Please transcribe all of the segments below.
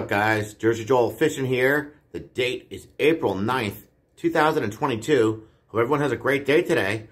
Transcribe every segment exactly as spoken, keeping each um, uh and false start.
up, guys? Jersey Joel Fishing here. The date is April ninth, two thousand twenty-two. Hope everyone has a great day today.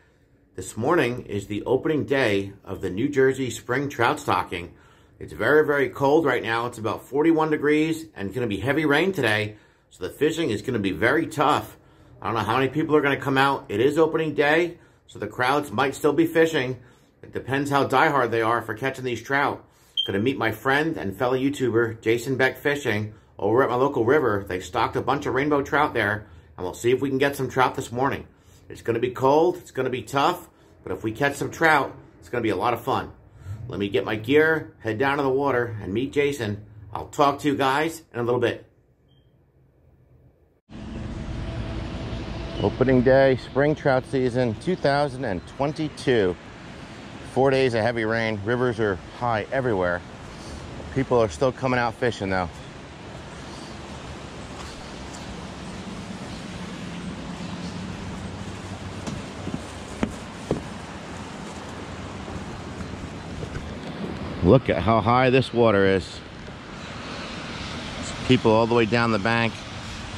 This morning is the opening day of the New Jersey spring trout stocking. It's very, very cold right now. It's about forty-one degrees and going to be heavy rain today. So the fishing is going to be very tough. I don't know how many people are going to come out. It is opening day, so the crowds might still be fishing. It depends how diehard they are for catching these trout. Going to meet my friend and fellow YouTuber, Jason Beck Fishing, over at my local river. They stocked a bunch of rainbow trout there, and we'll see if we can get some trout this morning. It's going to be cold. It's going to be tough, but if we catch some trout, it's going to be a lot of fun. Let me get my gear, head down to the water, and meet Jason. I'll talk to you guys in a little bit. Opening day, spring trout season two thousand twenty-two. Four days of heavy rain. Rivers are high everywhere. People are still coming out fishing though. Look at how high this water is. There's people all the way down the bank.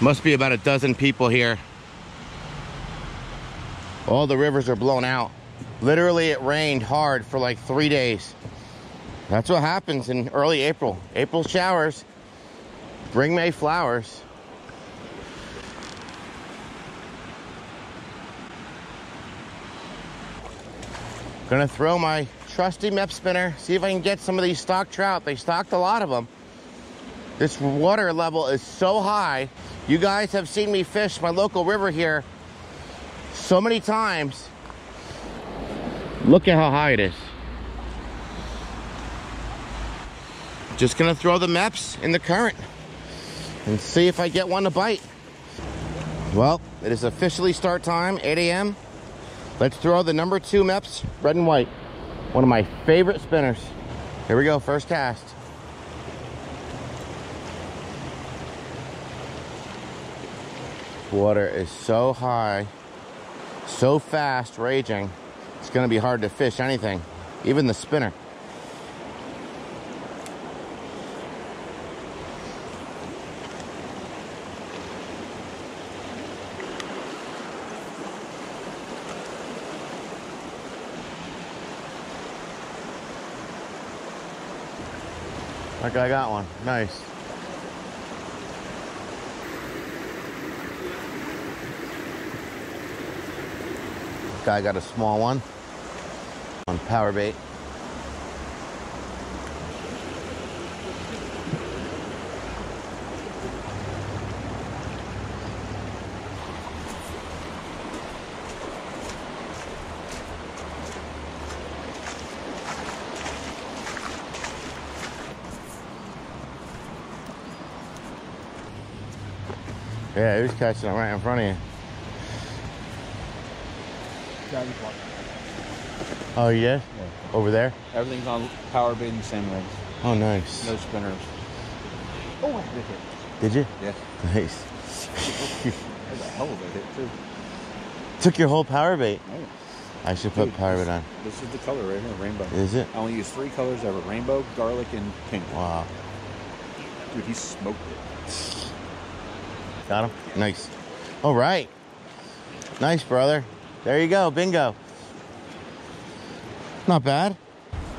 Must be about a dozen people here. All the rivers are blown out. Literally, it rained hard for like three days. That's what happens in early April. April showers bring May flowers. Gonna throw my trusty Mepps spinner, see if I can get some of these stocked trout. They stocked a lot of them. This water level is so high. You guys have seen me fish my local river here so many times. Look at how high it is. Just gonna throw the Mepps in the current and see if I get one to bite. Well, it is officially start time, eight A M Let's throw the number two Mepps, red and white. One of my favorite spinners. Here we go, first cast. Water is so high, so fast, raging. It's gonna be hard to fish anything, even the spinner. Okay, I got one, nice. Guy got a small one on power bait. Yeah, he was catching it right in front of you. Oh yeah? Yeah, over there. Everything's on power bait and sand rigs. Oh nice. No spinners. Oh, I hit it. Did you? Yeah. Nice. That was a hell of a hit too. Took your whole power bait. Nice. I should put Dude, power bait on. This is the color right here, rainbow. Is it? I only use three colors ever: rainbow, garlic, and pink. Wow. Dude, he smoked it. Got him. Yeah. Nice. All right. Nice, brother. There you go, bingo. Not bad.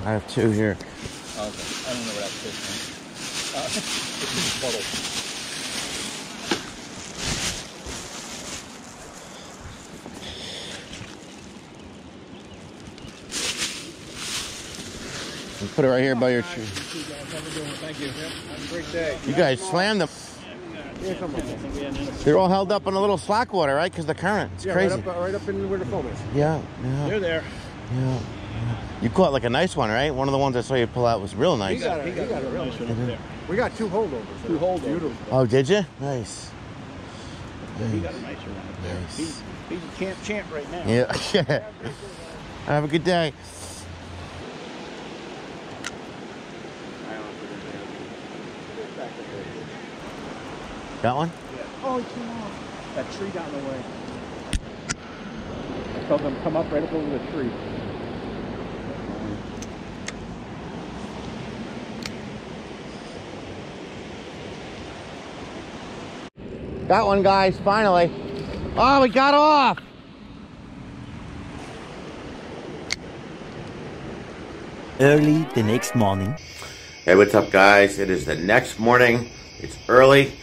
I have two here. Oh, okay. I don't know what I fish, man. Uh, it's a bottle. Put it right here oh, by your tree. Thank you. Have a great day. You guys slammed them. They're all held up in a little slack water, right? Because the current. It's yeah, crazy. Right up, right up in where the foam is. Yeah, yeah. They're there. Yeah, yeah. You caught like a nice one, right? One of the ones I saw you pull out was real nice. He got, he got, he got a real nice one up there. We got two holdovers. Two holdovers. Beautiful. Oh, did you? Nice. Nice. He got a nice one up there. Nice. He's, he's a camp champ right now. Yeah. Yeah. Have a good day. Got one? Yeah. Oh, it came off. That tree got in the way. I told them to come up right up over the tree. Got one, guys, finally. Oh, we got off. Early the next morning. Hey, what's up, guys? It is the next morning. It's early.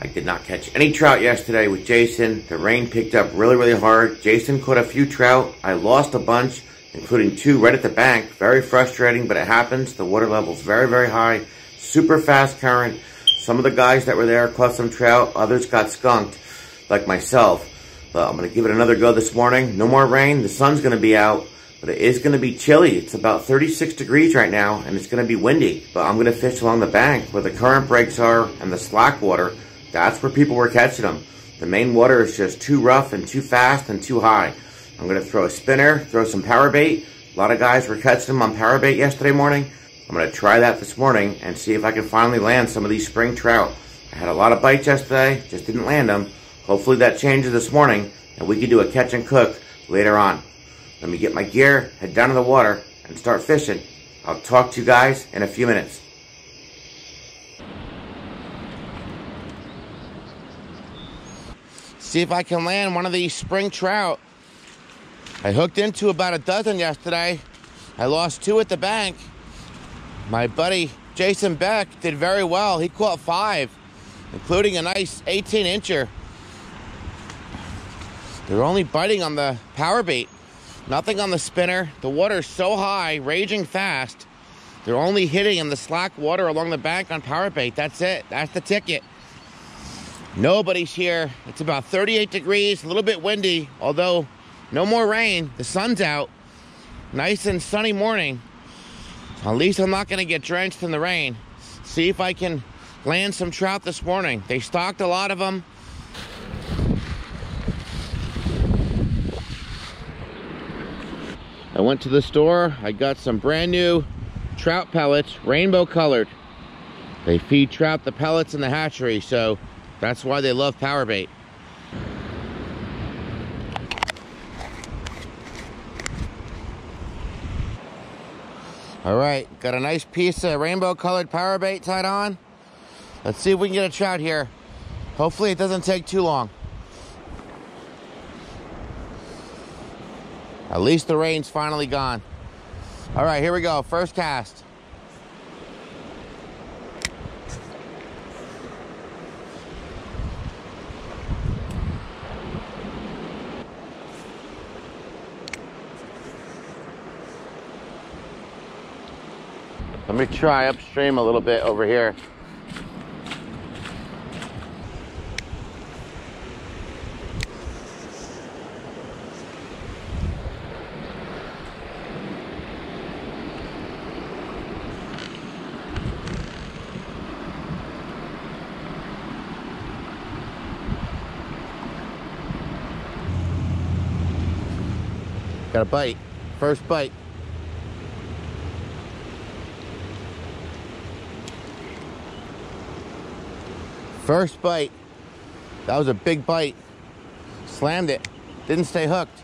I did not catch any trout yesterday with Jason. The rain picked up really, really hard. Jason caught a few trout. I lost a bunch, including two right at the bank. Very frustrating, but it happens. The water level's very, very high. Super fast current. Some of the guys that were there caught some trout. Others got skunked, like myself. But I'm going to give it another go this morning. No more rain. The sun's going to be out, but it is going to be chilly. It's about thirty-six degrees right now, and it's going to be windy. But I'm going to fish along the bank where the current breaks are and the slack water. That's where people were catching them. The main water is just too rough and too fast and too high. I'm going to throw a spinner, throw some power bait. A lot of guys were catching them on power bait yesterday morning. I'm going to try that this morning and see if I can finally land some of these spring trout. I had a lot of bites yesterday, just didn't land them. Hopefully that changes this morning and we can do a catch and cook later on. Let me get my gear, head down to the water, and start fishing. I'll talk to you guys in a few minutes. See if I can land one of these spring trout. I hooked into about a dozen yesterday. I lost two at the bank. My buddy Jason Beck did very well. He caught five, including a nice eighteen incher. They're only biting on the power bait, nothing on the spinner. The water's so high, raging fast. They're only hitting in the slack water along the bank on power bait. That's it, that's the ticket. Nobody's here. It's about thirty-eight degrees, a little bit windy, although no more rain. The sun's out. Nice and sunny morning. At least I'm not going to get drenched in the rain. See if I can land some trout this morning. They stocked a lot of them. I went to the store. I got some brand new trout pellets, rainbow colored. They feed trout the pellets in the hatchery, so that's why they love power bait. All right, got a nice piece of rainbow colored power bait tied on. Let's see if we can get a trout here. Hopefully it doesn't take too long. At least the rain's finally gone. All right, here we go, first cast. Let me try upstream a little bit over here. Got a bite, first bite. First bite. That was a big bite. Slammed it. Didn't stay hooked.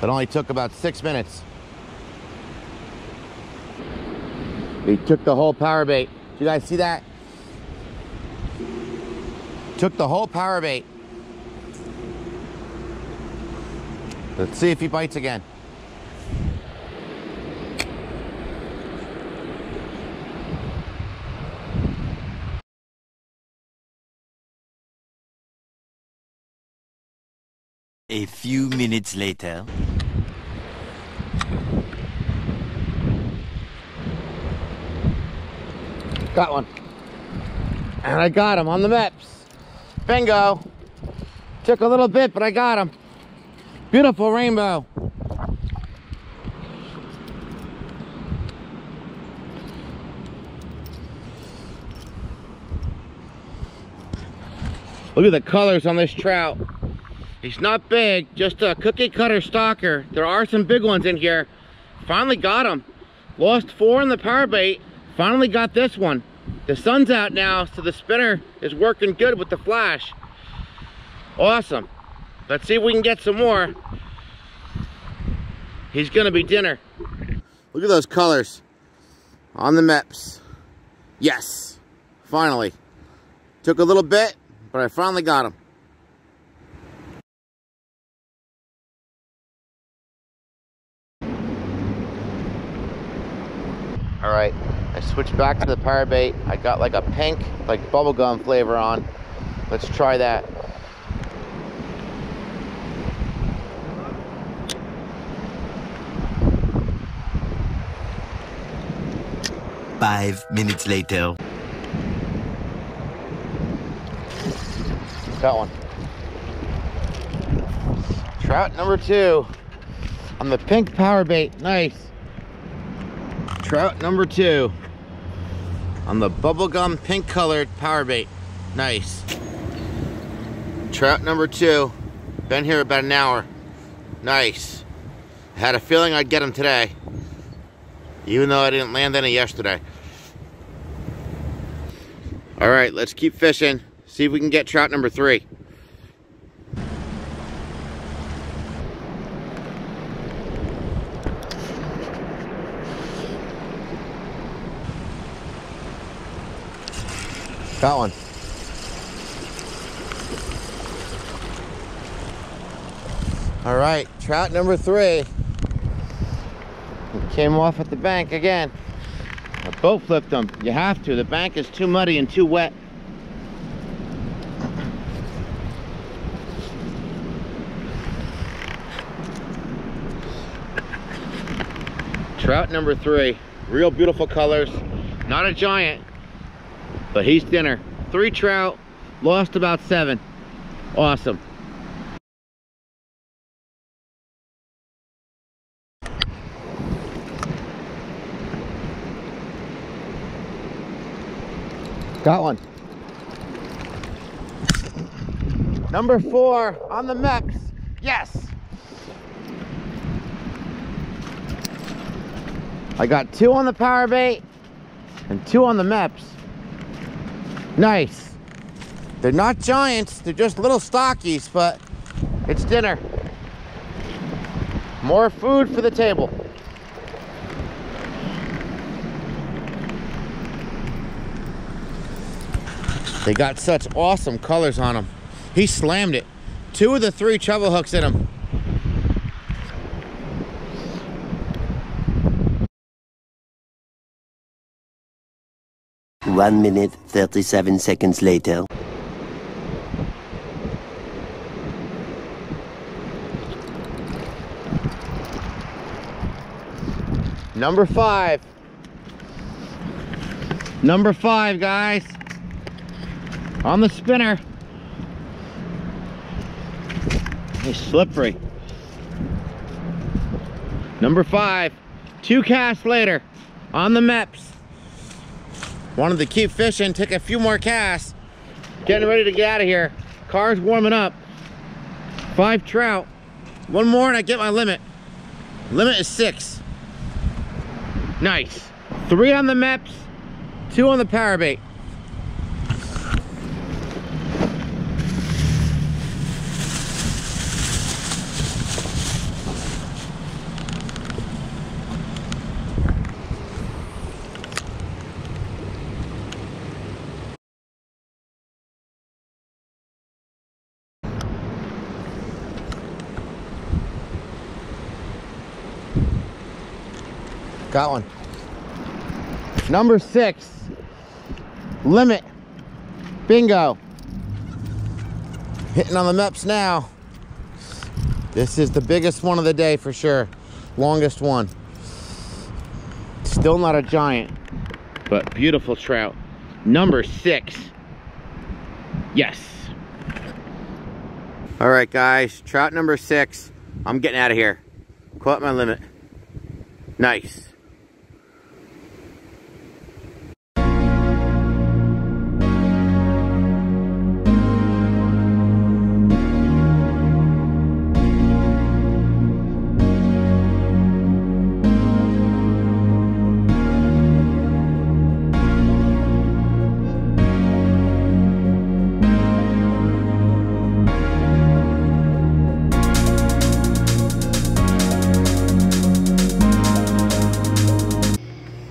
It only took about six minutes. He took the whole power bait. Did you guys see that? Took the whole power bait. Let's see if he bites again. A few minutes later. Got one. And I got him on the Mepps. Bingo. Took a little bit, but I got him. Beautiful rainbow. Look at the colors on this trout. He's not big, just a cookie cutter stalker. There are some big ones in here. Finally got him. Lost four in the power bait. Finally got this one. The sun's out now, so the spinner is working good with the flash. Awesome. Let's see if we can get some more. He's gonna be dinner. Look at those colors on the Mepps. Yes, finally. Took a little bit, but I finally got him. All right, I switched back to the power bait. I got like a pink, like bubblegum flavor on. Let's try that. Five minutes later. Got one. Trout number two on the pink power bait. Nice. Trout number two on the bubblegum pink colored power bait. Nice. Trout number two. Been here about an hour. Nice. Had a feeling I'd get him today, even though I didn't land any yesterday. All right, let's keep fishing. See if we can get trout number three. Got one. All right, trout number three. It came off at the bank again. The boat flipped them. You have to. The bank is too muddy and too wet. Trout number three. Real beautiful colors. Not a giant, but he's thinner. Three trout, lost about seven. Awesome. Got one. Number four on the Mepps. Yes. I got two on the power bait and two on the Mepps. Nice. They're not giants, they're just little stockies, but it's dinner. More food for the table. They got such awesome colors on them. He slammed it. Two of the three treble hooks in him. One minute, thirty-seven seconds later. Number five. Number five, guys. On the spinner. He's slippery. Number five. Two casts later. On the Mepps. Wanted to keep fishing, take a few more casts. Getting ready to get out of here. Car's warming up. Five trout. One more and I get my limit. Limit is six. Nice. Three on the Mepps, two on the power bait. Got one. Number six. Limit. Bingo. Hitting on the Mepps now. This is the biggest one of the day for sure. Longest one. Still not a giant, but beautiful trout. Number six. Yes. All right, guys. Trout number six. I'm getting out of here. Caught my limit. Nice.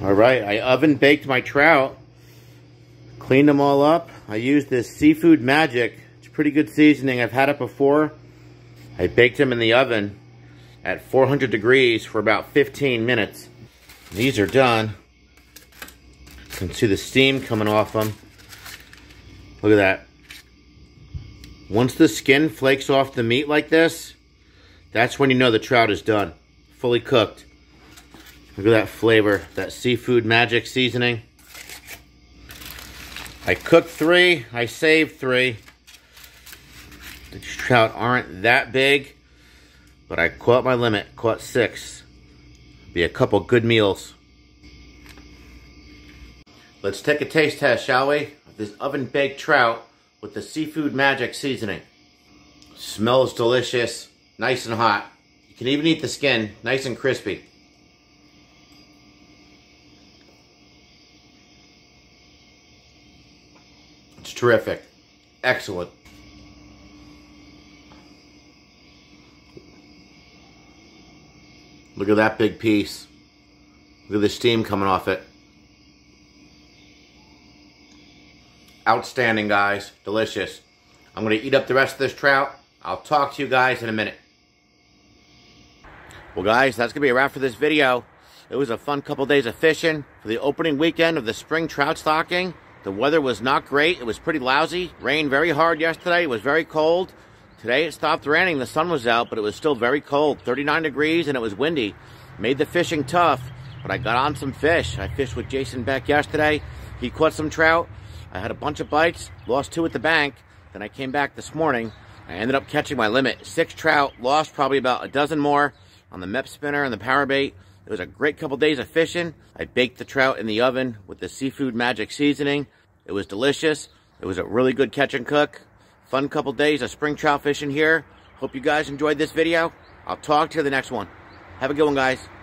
All right, I oven baked my trout. Cleaned them all up. I used this Seafood Magic. It's pretty good seasoning. I've had it before. I baked them in the oven at four hundred degrees for about fifteen minutes. These are done. You can see the steam coming off them. Look at that. Once the skin flakes off the meat like this, that's when you know the trout is done, fully cooked. Look at that flavor, that Seafood Magic seasoning. I cooked three, I saved three. These trout aren't that big, but I caught my limit, caught six. Be a couple good meals. Let's take a taste test, shall we? Of this oven-baked trout with the Seafood Magic seasoning. Smells delicious, nice and hot. You can even eat the skin, nice and crispy. It's terrific, excellent. Look at that big piece. Look at the steam coming off it. Outstanding, guys, delicious. I'm gonna eat up the rest of this trout. I'll talk to you guys in a minute. Well, guys, that's gonna be a wrap for this video. It was a fun couple days of fishing for the opening weekend of the spring trout stocking. The weather was not great. It was pretty lousy. Rained very hard yesterday. It was very cold. Today it stopped raining. The sun was out, but it was still very cold. thirty-nine degrees, and it was windy. Made the fishing tough, but I got on some fish. I fished with Jason Beck yesterday. He caught some trout. I had a bunch of bites. Lost two at the bank. Then I came back this morning. I ended up catching my limit. Six trout. Lost probably about a dozen more on the Mepps spinner and the power bait. It was a great couple days of fishing. I baked the trout in the oven with the Seafood Magic seasoning. It was delicious. It was a really good catch and cook. Fun couple days of spring trout fishing here. Hope you guys enjoyed this video. I'll talk to you in the next one. Have a good one, guys.